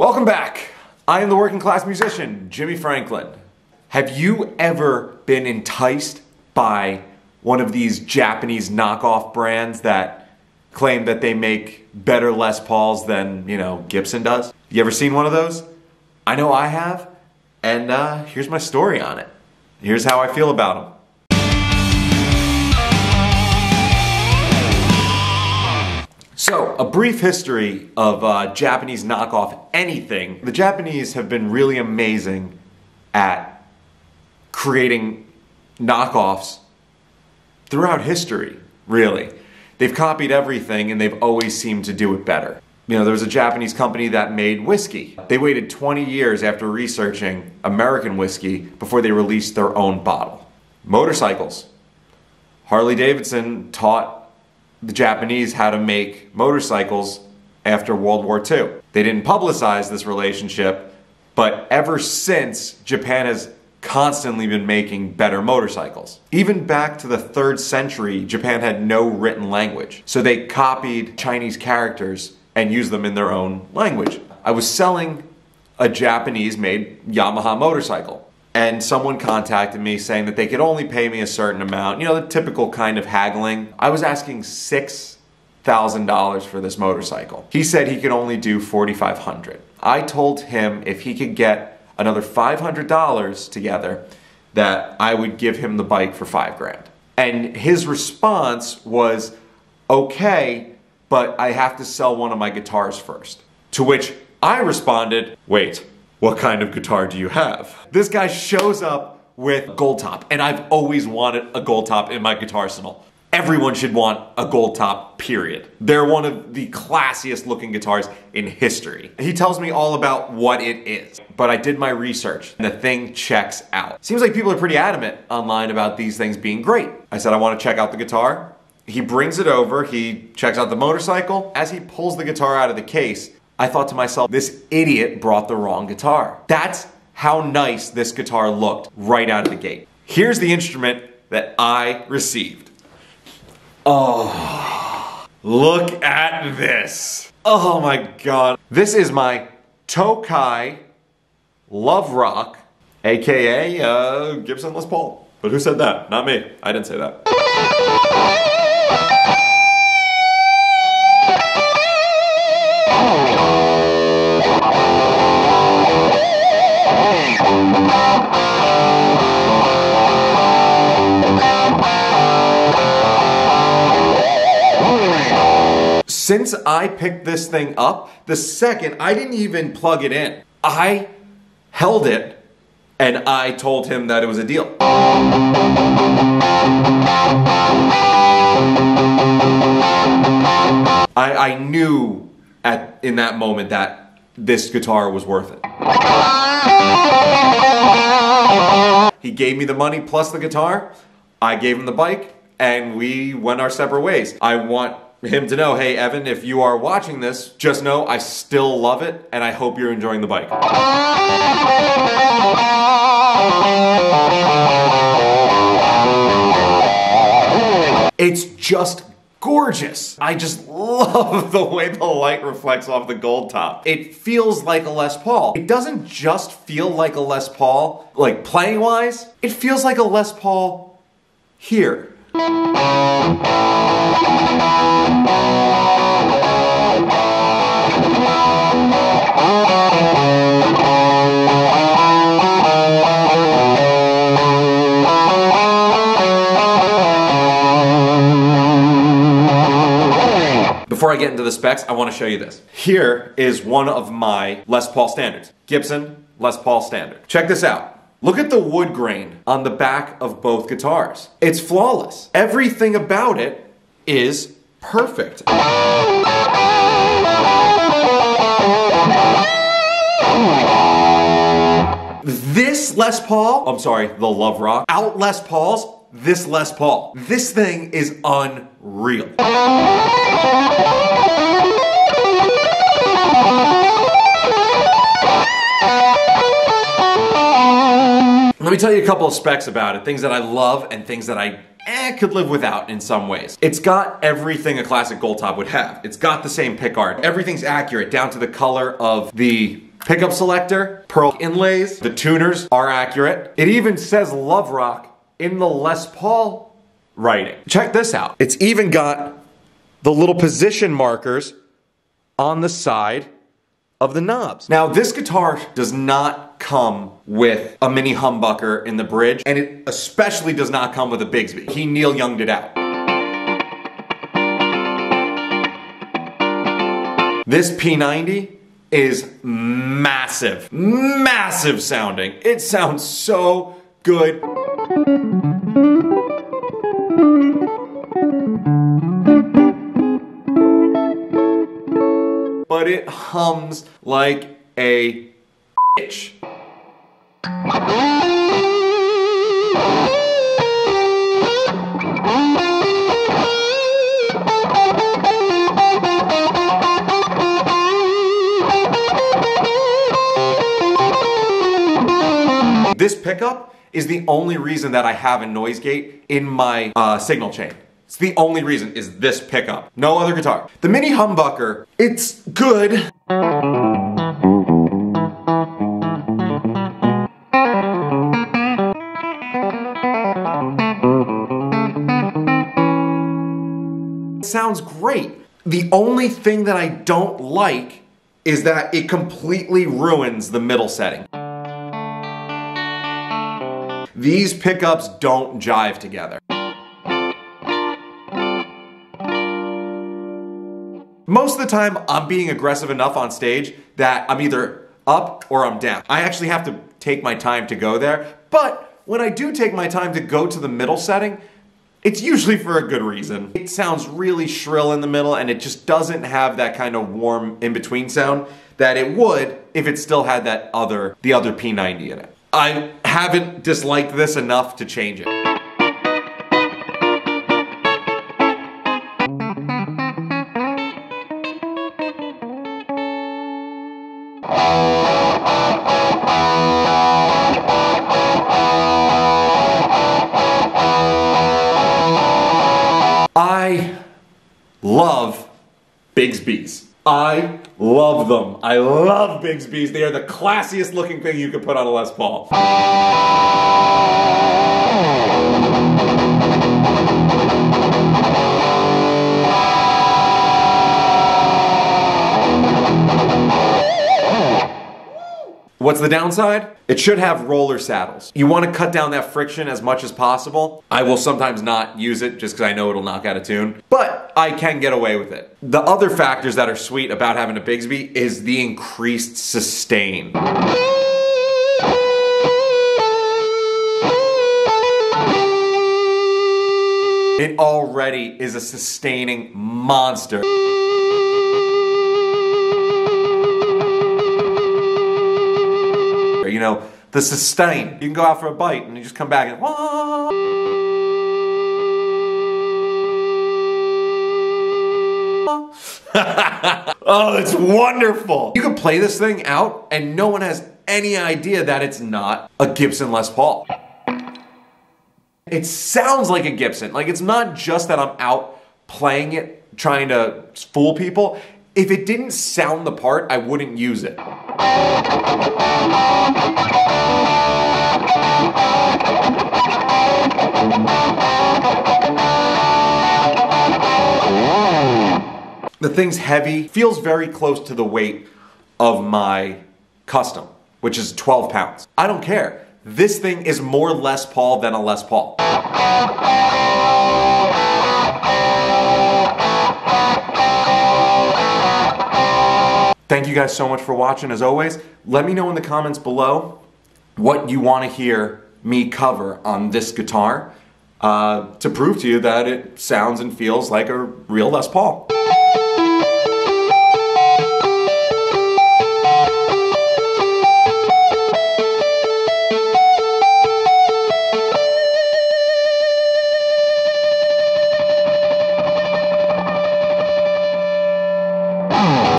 Welcome back. I am the working class musician, Jimmy Franklin. Have you ever been enticed by one of these Japanese knockoff brands that claim that they make better Les Pauls than, you know, Gibson does? You ever seen one of those? I know I have, and here's my story on it. Here's how I feel about them. So, a brief history of Japanese knockoff anything. The Japanese have been really amazing at creating knockoffs throughout history, really. They've copied everything and they've always seemed to do it better. You know, there was a Japanese company that made whiskey. They waited 20 years after researching American whiskey before they released their own bottle. Motorcycles. Harley-Davidson taught the Japanese how to make motorcycles after World War II. They didn't publicize this relationship, but ever since, Japan has constantly been making better motorcycles. Even back to the 3rd century, Japan had no written language, so they copied Chinese characters and used them in their own language. I was selling a Japanese-made Yamaha motorcycle, and someone contacted me saying that they could only pay me a certain amount, you know, the typical kind of haggling. I was asking $6,000 for this motorcycle. He said he could only do $4,500. I told him if he could get another $500 together, that I would give him the bike for $5,000. And his response was, okay, but I have to sell one of my guitars first. To which I responded, wait. What kind of guitar do you have? This guy shows up with gold top, and I've always wanted a gold top in my guitar arsenal. Everyone should want a gold top, period. They're one of the classiest looking guitars in history. He tells me all about what it is, but I did my research, and the thing checks out. Seems like people are pretty adamant online about these things being great. I said, I want to check out the guitar. He brings it over, he checks out the motorcycle. As he pulls the guitar out of the case, I thought to myself, this idiot brought the wrong guitar. That's how nice this guitar looked right out of the gate. Here's the instrument that I received. Oh, look at this. Oh my God. This is my Tokai Love Rock, AKA Gibson Les Paul. But who said that? Not me. I didn't say that. Since I picked this thing up, the second, I didn't even plug it in. I held it and I told him that it was a deal. I knew in that moment that this guitar was worth it. He gave me the money plus the guitar. I gave him the bike and we went our separate ways. I want him to know, hey Evan, if you are watching this, just know I still love it and I hope you're enjoying the bike. It's just gorgeous. I just love the way the light reflects off the gold top. It feels like a Les Paul. It doesn't just feel like a Les Paul, like playing wise, it feels like a Les Paul here. Before I get into the specs, I want to show you this. Here is one of my Les Paul standards. Gibson Les Paul standard. Check this out. Look at the wood grain on the back of both guitars. It's flawless. Everything about it is perfect. This Les Paul, I'm sorry, the Love Rock, out Les Pauls, this Les Paul. This thing is unreal. Let me tell you a couple of specs about it, things that I love and things that I could live without in some ways. It's got everything a classic gold top would have. It's got the same pickguard. Everything's accurate down to the color of the Pickup selector, pearl inlays, the tuners are accurate. It even says Love Rock in the Les Paul writing. Check this out. It's even got the little position markers on the side of the knobs. Now this guitar does not come with a mini humbucker in the bridge, and it especially does not come with a Bigsby. He Neil Young'd it out. This P90 is massive, massive sounding. It sounds so good. But it hums like a bitch. This pickup is the only reason that I have a noise gate in my signal chain. It's the only reason is this pickup. No other guitar. The mini humbucker, it's good. It sounds great. The only thing that I don't like is that it completely ruins the middle setting. These pickups don't jive together. Most of the time, I'm being aggressive enough on stage that I'm either up or I'm down. I actually have to take my time to go there, but when I do take my time to go to the middle setting, it's usually for a good reason. It sounds really shrill in the middle, and it just doesn't have that kind of warm in-between sound that it would if it still had that the other P90 in it. I haven't disliked this enough to change it. Bigsby's. I love them. I love Bigsby's. They are the classiest looking thing you could put on a Les Paul. What's the downside? It should have roller saddles. You want to cut down that friction as much as possible. I will sometimes not use it just because I know it'll knock out of tune, but I can get away with it. The other factors that are sweet about having a Bigsby is the increased sustain. It already is a sustaining monster. You know, the sustain. You can go out for a bite and you just come back and wah! Oh, it's wonderful. You can play this thing out and no one has any idea that it's not a Gibson Les Paul. It sounds like a Gibson. Like, it's not just that I'm out playing it, trying to fool people. If it didn't sound the part, I wouldn't use it. The thing's heavy, feels very close to the weight of my custom, which is 12 pounds. I don't care. This thing is more Les Paul than a Les Paul. Thank you guys so much for watching. As always, let me know in the comments below what you want to hear me cover on this guitar to prove to you that it sounds and feels like a real Les Paul.